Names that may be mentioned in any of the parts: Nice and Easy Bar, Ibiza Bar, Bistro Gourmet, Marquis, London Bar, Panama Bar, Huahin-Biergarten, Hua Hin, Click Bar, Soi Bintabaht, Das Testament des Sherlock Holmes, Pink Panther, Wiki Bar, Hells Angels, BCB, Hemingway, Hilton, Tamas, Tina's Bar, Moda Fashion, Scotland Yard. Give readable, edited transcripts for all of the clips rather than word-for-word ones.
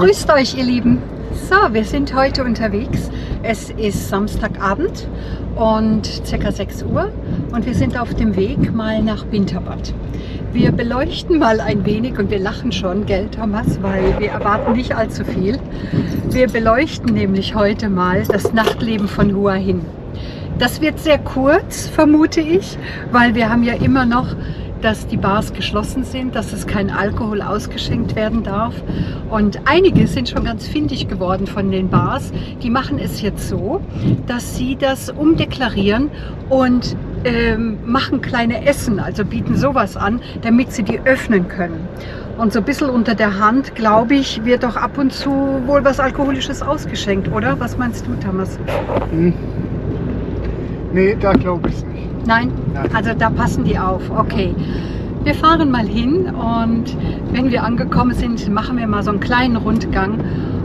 Grüßt euch, ihr Lieben. So, wir sind heute unterwegs. Es ist Samstagabend und ca. 6 Uhr und wir sind auf dem Weg mal nach Bintabaht. Wir beleuchten mal ein wenig und wir lachen schon, gell Thomas, weil wir erwarten nicht allzu viel. Wir beleuchten nämlich heute mal das Nachtleben von Hua Hin. Das wird sehr kurz, vermute ich, weil wir haben ja immer noch, dass die Bars geschlossen sind, dass es kein Alkohol ausgeschenkt werden darf. Und einige sind schon ganz findig geworden von den Bars. Die machen es jetzt so, dass sie das umdeklarieren und machen kleine Essen, also bieten sowas an, damit sie die öffnen können. Und so ein bisschen unter der Hand, glaube ich, wird doch ab und zu wohl was Alkoholisches ausgeschenkt, oder? Was meinst du, Thomas? Hm. Nee, da glaube ich es nicht. Nein? Also da passen die auf. Okay. Wir fahren mal hin und wenn wir angekommen sind, machen wir mal so einen kleinen Rundgang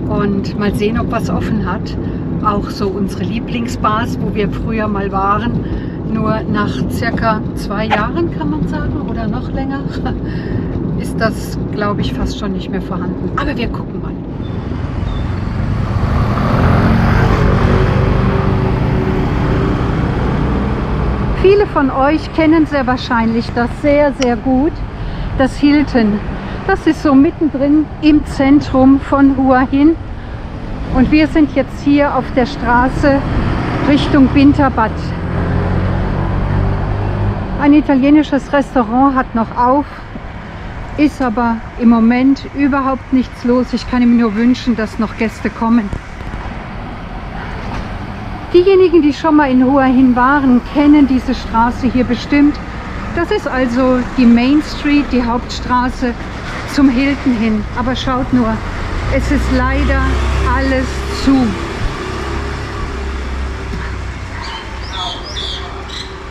und mal sehen, ob was offen hat. Auch so unsere Lieblingsbars, wo wir früher mal waren. Nur nach circa 2 Jahren, kann man sagen, oder noch länger, ist das, glaube ich, fast schon nicht mehr vorhanden. Aber wir gucken mal. Viele von euch kennen sehr wahrscheinlich das sehr, sehr gut, das Hilton. Das ist so mittendrin im Zentrum von Hua Hin. Und wir sind jetzt hier auf der Straße Richtung Bintabaht. Ein italienisches Restaurant hat noch auf, ist aber im Moment überhaupt nichts los. Ich kann ihm nur wünschen, dass noch Gäste kommen. Diejenigen, die schon mal in Hua Hin waren, kennen diese Straße hier bestimmt. Das ist also die Main Street, die Hauptstraße zum Hilton hin. Aber schaut nur, es ist leider alles zu.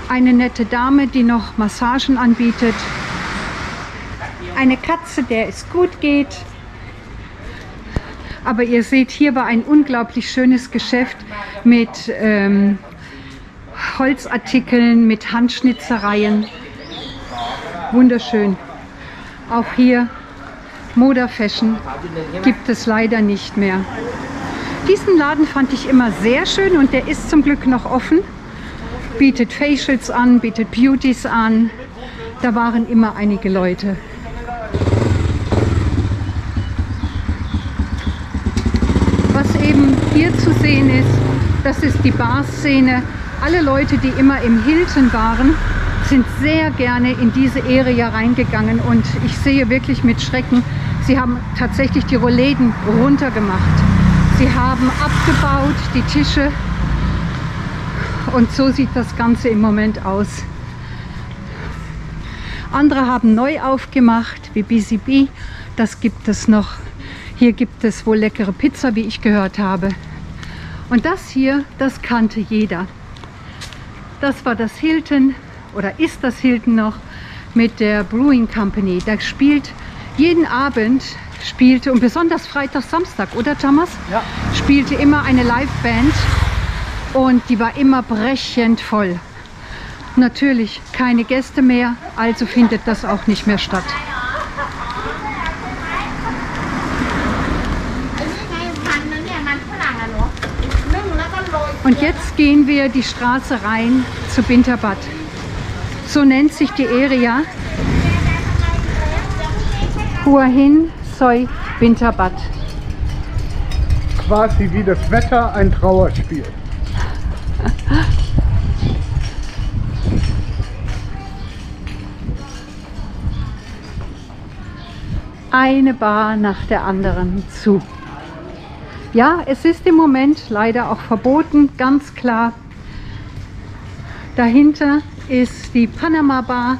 Eine nette Dame, die noch Massagen anbietet. Eine Katze, der es gut geht. Aber ihr seht, hier war ein unglaublich schönes Geschäft mit Holzartikeln, mit Handschnitzereien. Wunderschön. Auch hier Moda Fashion gibt es leider nicht mehr. Diesen Laden fand ich immer sehr schön und der ist zum Glück noch offen. Bietet Facials an, bietet Beauties an. Da waren immer einige Leute. Hier zu sehen ist, das ist die Barszene. Alle Leute, die immer im Hilton waren, sind sehr gerne in diese Area reingegangen und ich sehe wirklich mit Schrecken, sie haben tatsächlich die Rollläden runtergemacht. Sie haben abgebaut, die Tische, und so sieht das Ganze im Moment aus. Andere haben neu aufgemacht, wie BCB, das gibt es noch. Hier gibt es wohl leckere Pizza, wie ich gehört habe. Und das hier, das kannte jeder. Das war das Hilton, oder ist das Hilton noch, mit der Brewing Company. Da spielt jeden Abend, und besonders Freitag, Samstag, oder Thomas? Ja. Spielte immer eine Liveband und die war immer brechend voll. Natürlich keine Gäste mehr, also findet das auch nicht mehr statt. Und jetzt gehen wir die Straße rein zu Bintabaht. So nennt sich die Area. Hua Hin, Soi Bintabaht. Quasi wie das Wetter ein Trauerspiel. Eine Bar nach der anderen zu. Ja, es ist im Moment leider auch verboten, ganz klar. Dahinter ist die Panama Bar.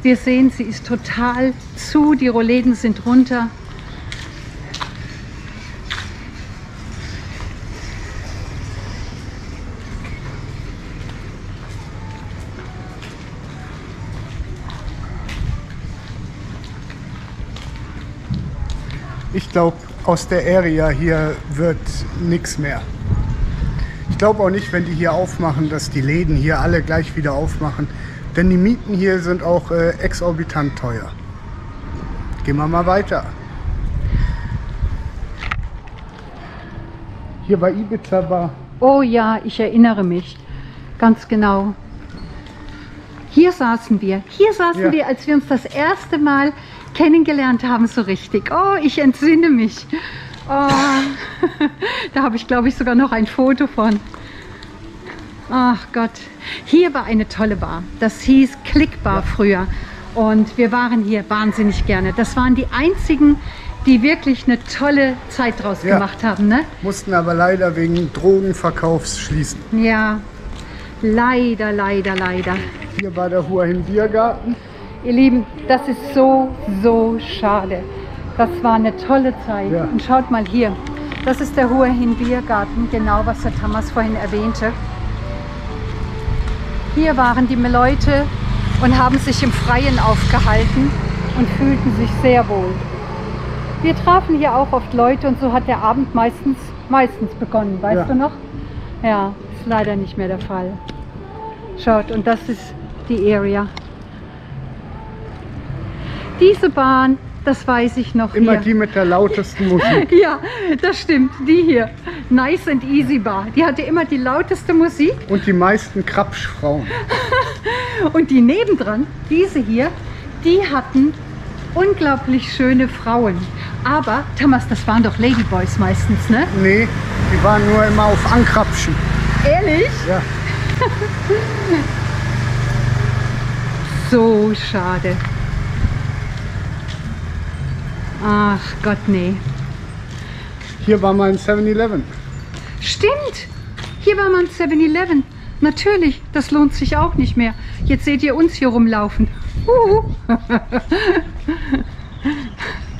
Wir sehen, sie ist total zu, die Rollläden sind runter. Ich glaube, aus der Area hier wird nichts mehr. Ich glaube auch nicht, wenn die hier aufmachen, dass die Läden hier alle gleich wieder aufmachen. Denn die Mieten hier sind auch exorbitant teuer. Gehen wir mal weiter. Hier war Ibiza Bar. Oh ja, ich erinnere mich. Ganz genau. Hier saßen wir. Hier saßen wir, als wir uns das erste Mal kennengelernt haben, so richtig. Oh, ich entsinne mich. Oh. Da habe ich, glaube ich, sogar noch ein Foto von. Ach Gott. Hier war eine tolle Bar. Das hieß Click Bar früher. Und wir waren hier wahnsinnig gerne. Das waren die einzigen, die wirklich eine tolle Zeit draus gemacht haben. Ne? Mussten aber leider wegen Drogenverkaufs schließen. Ja, leider, leider, leider. Hier war der Huahin-Biergarten. Ihr Lieben, das ist so, so schade. Das war eine tolle Zeit. Ja. Und schaut mal hier, das ist der Huahin-Biergarten, genau was der Thomas vorhin erwähnte. Hier waren die Leute und haben sich im Freien aufgehalten und fühlten sich sehr wohl. Wir trafen hier auch oft Leute und so hat der Abend meistens begonnen, weißt du noch? Ja, ist leider nicht mehr der Fall. Schaut, und das ist die Area. Diese Bahn, das weiß ich noch. Immer hier. Die mit der lautesten Musik. Ja, das stimmt, die hier. Nice and Easy Bar. Die hatte immer die lauteste Musik. Und die meisten Krapschfrauen. Und die nebendran, diese hier, die hatten unglaublich schöne Frauen. Aber, Thomas, das waren doch Ladyboys meistens, ne? Nee, die waren nur immer auf Ankrapschen. Ehrlich? Ja. So schade. Ach Gott, nee. Hier war mal ein 7-Eleven. Stimmt, hier war mal ein 7-Eleven. Natürlich, das lohnt sich auch nicht mehr. Jetzt seht ihr uns hier rumlaufen.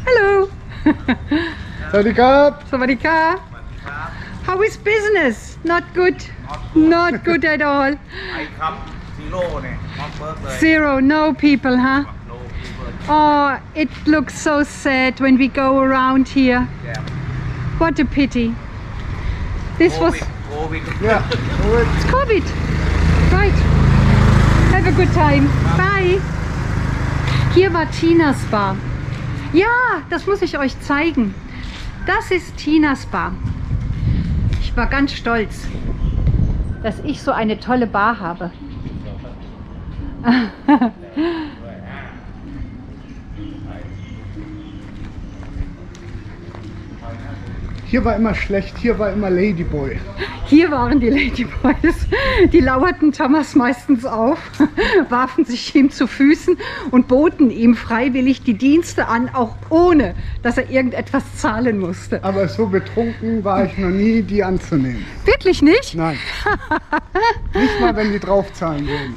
Hallo. Sawadikap. Sawadikap. How is business? Not good. Not good at all. I come zero. Zero, no people, huh? No people. Oh, it looks so sad when we go around here. Yeah. What a pity. This was... COVID. Yeah. It's COVID. Right. Have a good time. Bye. Hier war Tina's Bar. Ja, das muss ich euch zeigen. Das ist Tina's Bar. Ich war ganz stolz, dass ich so eine tolle Bar habe. Hier war immer schlecht, hier war immer Ladyboy. Hier waren die Ladyboys. Die lauerten Thomas meistens auf, warfen sich ihm zu Füßen und boten ihm freiwillig die Dienste an, auch ohne, dass er irgendetwas zahlen musste. Aber so betrunken war ich noch nie, die anzunehmen. Wirklich nicht? Nein. Nicht mal, wenn die draufzahlen würden.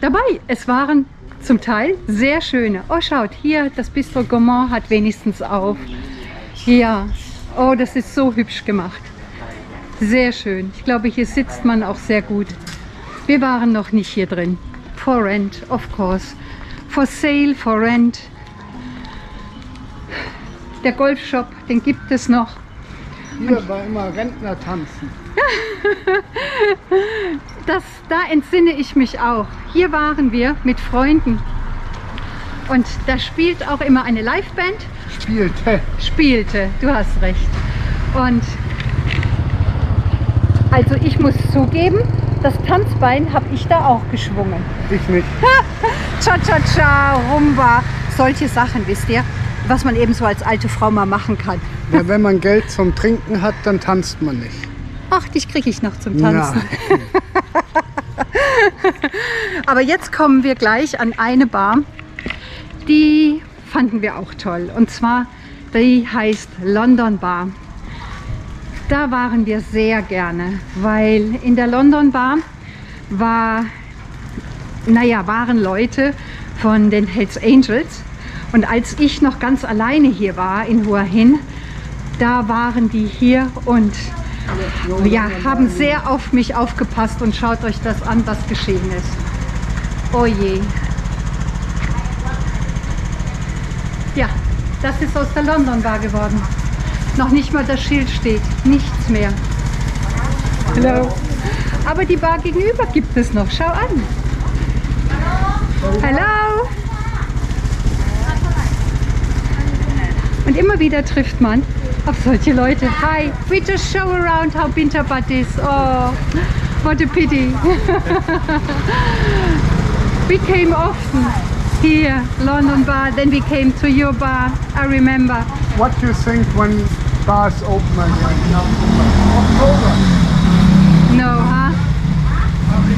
Dabei, es waren zum Teil sehr schöne. Oh, schaut, hier, das Bistro Gourmet hat wenigstens auf. Ja, oh, das ist so hübsch gemacht. Sehr schön. Ich glaube, hier sitzt man auch sehr gut. Wir waren noch nicht hier drin. For rent, of course. For sale, for rent. Der Golfshop, den gibt es noch. Hier war immer Rentner tanzen. Da entsinne ich mich auch. Hier waren wir mit Freunden. Und da spielt auch immer eine Liveband. Spielte. Spielte, du hast recht. Und also ich muss zugeben, das Tanzbein habe ich da auch geschwungen. Ich nicht. Cha-cha-cha, Rumba, solche Sachen, wisst ihr, was man eben so als alte Frau mal machen kann. Ja, wenn man Geld zum Trinken hat, dann tanzt man nicht. Ach, dich kriege ich noch zum Tanzen. Aber jetzt kommen wir gleich an eine Bar, die fanden wir auch toll, und zwar die heißt London Bar. Da waren wir sehr gerne, weil in der London Bar waren Leute von den Hells Angels, und als ich noch ganz alleine hier war in Hua Hin, da waren die hier und ja, haben sehr auf mich aufgepasst, und schaut euch das an, was geschehen ist. Oh je. Ja, das ist aus der London Bar geworden. Noch nicht mal das Schild steht, nichts mehr. Hallo. Aber die Bar gegenüber gibt es noch, schau an. Hallo. Und Und immer wieder trifft man auf solche Leute. Hi, we just show around how Bintabaht is. Oh, what a pity. We came often here, London Bar, then we came to your bar, I remember. What do you think when bars open right now? October? No, huh?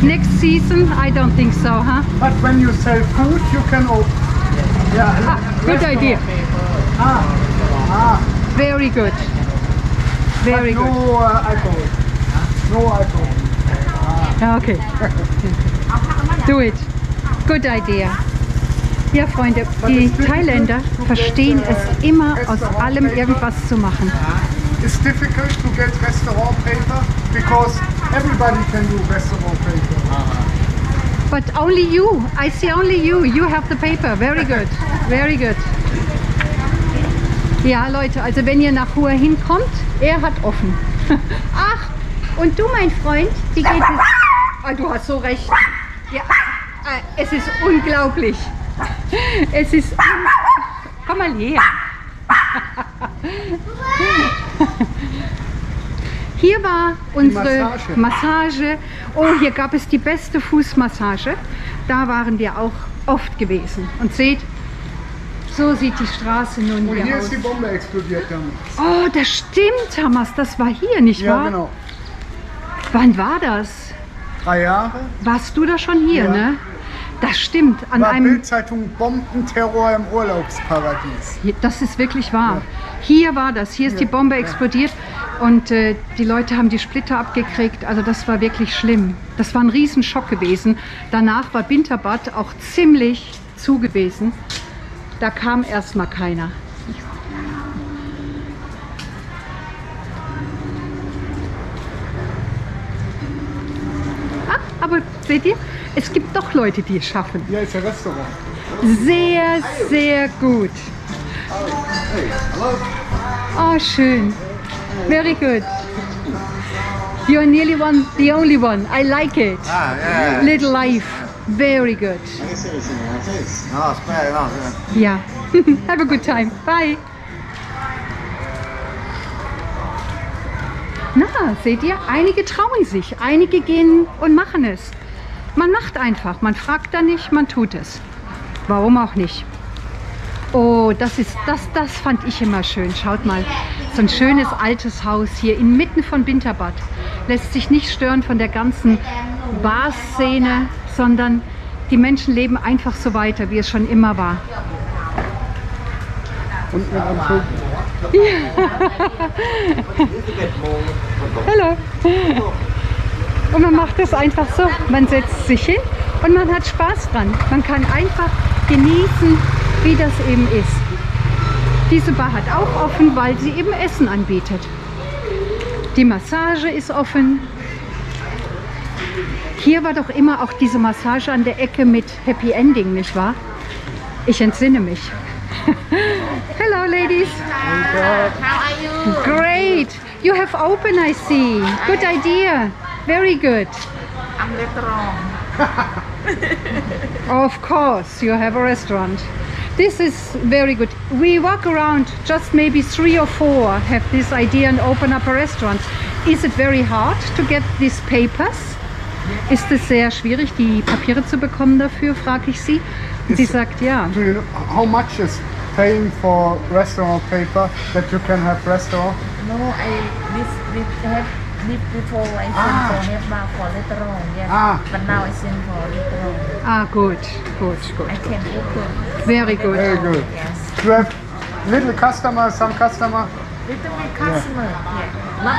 Next season? I don't think so, huh? But when you sell food, you can open. Yeah. Ah, good idea. Ah, ah. Very good. Very but good. No alcohol. No alcohol. Ah. Okay. Do it. Good idea. Ja, Freunde, die Thailänder verstehen es immer, aus allem irgendwas zu machen. It's difficult to get restaurant paper because everybody can do restaurant paper. But only you. I see only you. You have the paper. Very good. Very good. Ja, Leute, also wenn ihr nach Hua Hin kommt, er hat offen. Ach, und du, mein Freund, die geht jetzt... Ah, du hast so recht. Ja, es ist unglaublich. Es ist... Komm mal her. Hier war unsere Massage. Oh, hier gab es die beste Fußmassage. Da waren wir auch oft gewesen. Und seht, so sieht die Straße nun hier aus. Und hier ist die Bombe explodiert damals. Oh, das stimmt, Hamas. Das war hier, nicht wahr? Ja, genau. Wann war das? 3 Jahre. Warst du da schon hier, ja, ne? Das stimmt. An war einem Bildzeitung Bombenterror im Urlaubsparadies. Das ist wirklich wahr. Ja. Hier war das. Hier ist die Bombe explodiert und die Leute haben die Splitter abgekriegt. Also das war wirklich schlimm. Das war ein Riesenschock gewesen. Danach war Bintabaht auch ziemlich zu gewesen. Da kam erstmal keiner. Ah, aber seht ihr, es gibt doch Leute, die es schaffen. Ja, ist ein Restaurant. Sehr, sehr gut. Oh, schön. Very good. You're nearly one, the only one. I like it. Little life. Very good. Yeah. Have a good time. Bye. Na, seht ihr? Einige trauen sich. Einige gehen und machen es. Man macht einfach. Man fragt da nicht, man tut es. Warum auch nicht? Oh, das fand ich immer schön. Schaut mal, so ein schönes altes Haus hier inmitten von Bintabaht. Lässt sich nicht stören von der ganzen Barszene, sondern die Menschen leben einfach so weiter, wie es schon immer war. Und mit einem Schuh. Hallo. Und man macht das einfach so. Man setzt sich hin und man hat Spaß dran. Man kann einfach genießen, wie das eben ist. Diese Bar hat auch offen, weil sie eben Essen anbietet. Die Massage ist offen. Hier war doch immer auch diese Massage an der Ecke mit Happy Ending, nicht wahr? Ich entsinne mich. Hello, ladies. How are you? Great. You have open, I see. Good idea. Very good. I'm restaurant. Of course, you have a restaurant. This is very good. We walk around, just maybe 3 or 4 have this idea and open up a restaurant. Is it very hard to get these papers? Ist es sehr schwierig, die Papiere zu bekommen dafür, frage ich sie. Und sie sagt ja. Do you know how much is paying for restaurant paper that you can have restaurant? No, I before I sent for restaurant. Yes. Ah. But now I send for restaurant. Ah, good. I can open. Very good. Very good. Yes. You have little customer, some customer. Little bit customer. Yeah. Not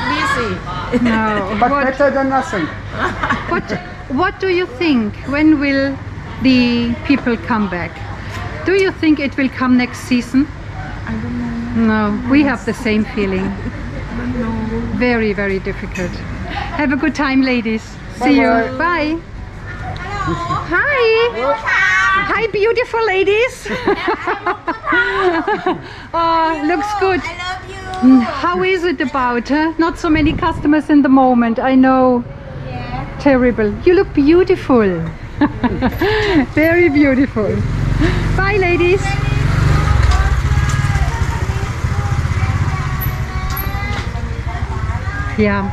busy. No. But better than nothing. What do you think? When will the people come back? Do you think it will come next season? I don't know. No, we have the same feeling. Very, very difficult. Have a good time, ladies. See you. Bye. Hello. Hi. Hi, beautiful ladies. Oh, looks good. I love you. How is it about? Huh? Not so many customers in the moment. I know. Terrible. You look beautiful. Very beautiful. Bye, ladies. Ja,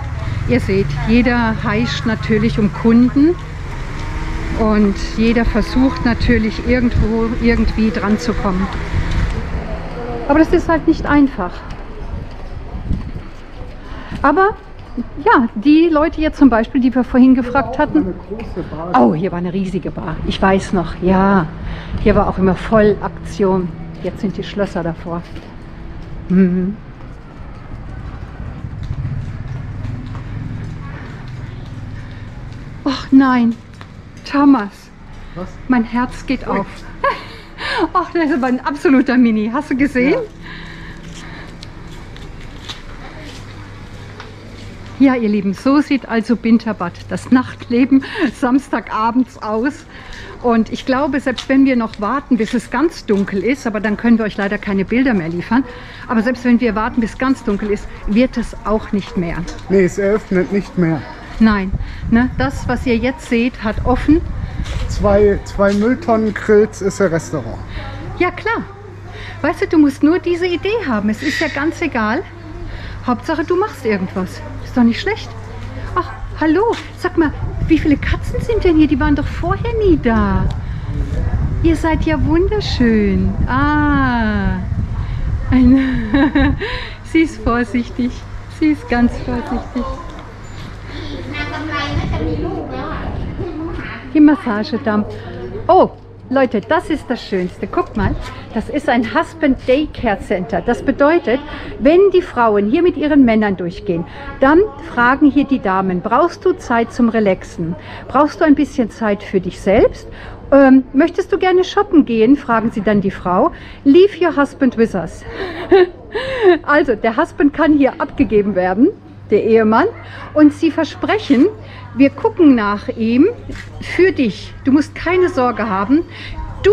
ihr seht, jeder heischt natürlich um Kunden und jeder versucht natürlich irgendwo irgendwie dran zu kommen. Aber das ist halt nicht einfach. Aber ja, die Leute hier zum Beispiel, die wir vorhin gefragt hatten. Oh, hier war eine riesige Bar. Ich weiß noch, ja. Hier war auch immer Vollaktion. Jetzt sind die Schlösser davor. Mhm. Ach nein, Thomas. Was? Mein Herz geht auf. Ach, das ist aber ein absoluter Mini. Hast du gesehen? Ja. Ja, ihr Lieben, so sieht also Bintabaht, das Nachtleben, samstagabends aus. Und ich glaube, selbst wenn wir noch warten, bis es ganz dunkel ist, aber dann können wir euch leider keine Bilder mehr liefern, aber selbst wenn wir warten, bis ganz dunkel ist, wird es auch nicht mehr. Nee, es eröffnet nicht mehr. Nein, ne, das, was ihr jetzt seht, hat offen. Zwei Mülltonnen Grills ist ein Restaurant. Ja, klar. Weißt du, du musst nur diese Idee haben. Es ist ja ganz egal. Hauptsache, du machst irgendwas. Ist doch nicht schlecht. Ach, hallo. Sag mal, wie viele Katzen sind denn hier? Die waren doch vorher nie da. Ihr seid ja wunderschön. Ah. Sie ist vorsichtig. Sie ist ganz vorsichtig. Die Massagedampf. Oh, Leute, das ist das Schönste. Guck mal, das ist ein Husband Daycare Center. Das bedeutet, wenn die Frauen hier mit ihren Männern durchgehen, dann fragen hier die Damen, brauchst du Zeit zum Relaxen? Brauchst du ein bisschen Zeit für dich selbst? Möchtest du gerne shoppen gehen? Fragen sie dann die Frau. Leave your husband with us. Also, der Husband kann hier abgegeben werden, der Ehemann, und sie versprechen, wir gucken nach ihm für dich. Du musst keine Sorge haben. Du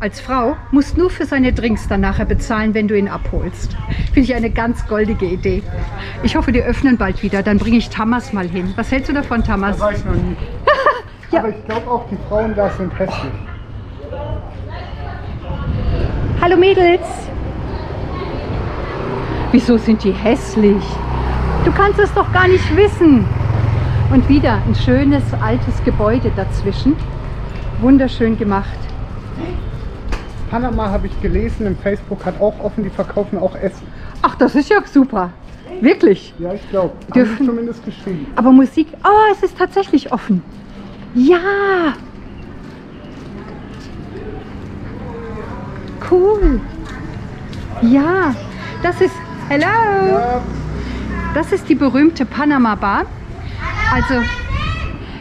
als Frau musst nur für seine Drinks dann nachher bezahlen, wenn du ihn abholst. Finde ich eine ganz goldige Idee. Ich hoffe, die öffnen bald wieder. Dann bringe ich Tamas mal hin. Was hältst du davon, Tamas? Das weiß ich noch nie. Ja. Aber ich glaube auch, die Frauen da sind hässlich. Hallo Mädels. Wieso sind die hässlich? Du kannst es doch gar nicht wissen. Und wieder ein schönes altes Gebäude dazwischen. Wunderschön gemacht. Panama, habe ich gelesen, im Facebook hat auch offen, die verkaufen auch Essen. Ach, das ist ja super. Wirklich? Ja, ich glaube. Dürfen zumindest geschrieben. Aber Musik, oh, es ist tatsächlich offen. Ja! Cool. Ja, das ist, hello! Ja. Das ist die berühmte Panama Bar. Also,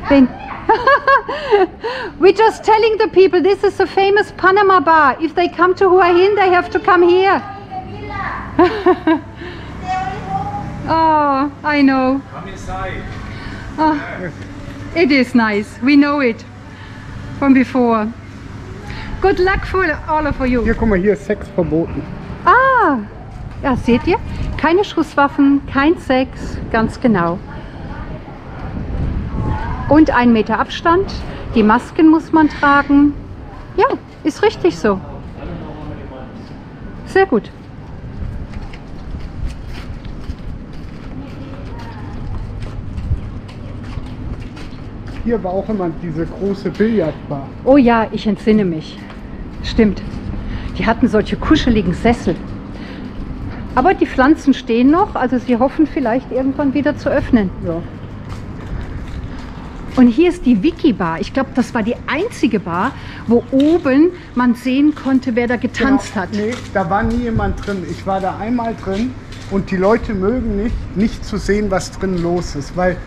wenn we're just telling the people, this is the famous Panama Bar. If they come to Hua Hin, they have to come here. Oh, I know. Come inside. Oh, it is nice. We know it from before. Good luck for all of you. Hier, guck mal, hier ist Sex verboten. Ah, ja, seht ihr? Keine Schusswaffen, kein Sex, ganz genau. Und 1 Meter Abstand, die Masken muss man tragen. Ja, ist richtig so. Sehr gut. Hier war auch immer diese große Billardbar. Oh ja, ich entsinne mich. Stimmt. Die hatten solche kuscheligen Sessel. Aber die Pflanzen stehen noch, also sie hoffen vielleicht irgendwann wieder zu öffnen. Ja. Und hier ist die Wiki Bar. Ich glaube, das war die einzige Bar, wo oben man sehen konnte, wer da getanzt hat. Nee, da war nie jemand drin. Ich war da einmal drin und die Leute mögen nicht zu sehen, was drin los ist. Weil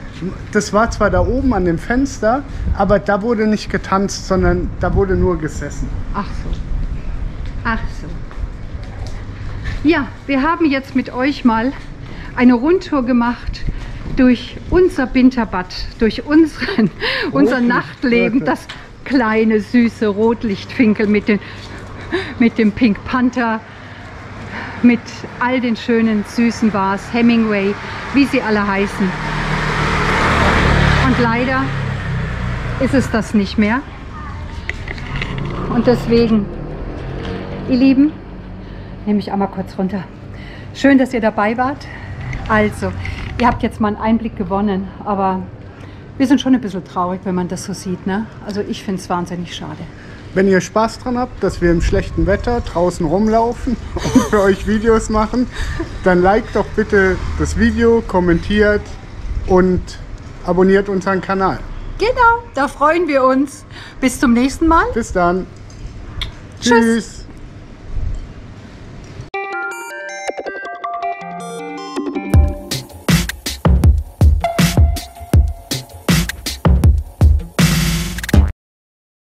das war zwar da oben an dem Fenster, aber da wurde nicht getanzt, sondern da wurde nur gesessen. Ach so. Ach so. Ja, wir haben jetzt mit euch mal eine Rundtour gemacht durch unser Bintabaht, durch unser Nachtleben, das kleine, süße Rotlichtfinkel mit dem Pink Panther, mit all den schönen, süßen Bars, Hemingway, wie sie alle heißen. Und leider ist es das nicht mehr. Und deswegen, ihr Lieben, nehme ich einmal kurz runter. Schön, dass ihr dabei wart. Also, ihr habt jetzt mal einen Einblick gewonnen, aber wir sind schon ein bisschen traurig, wenn man das so sieht, ne? Also ich finde es wahnsinnig schade. Wenn ihr Spaß dran habt, dass wir im schlechten Wetter draußen rumlaufen und für euch Videos machen, dann liked doch bitte das Video, kommentiert und abonniert unseren Kanal. Genau, da freuen wir uns. Bis zum nächsten Mal. Bis dann. Tschüss. Tschüss.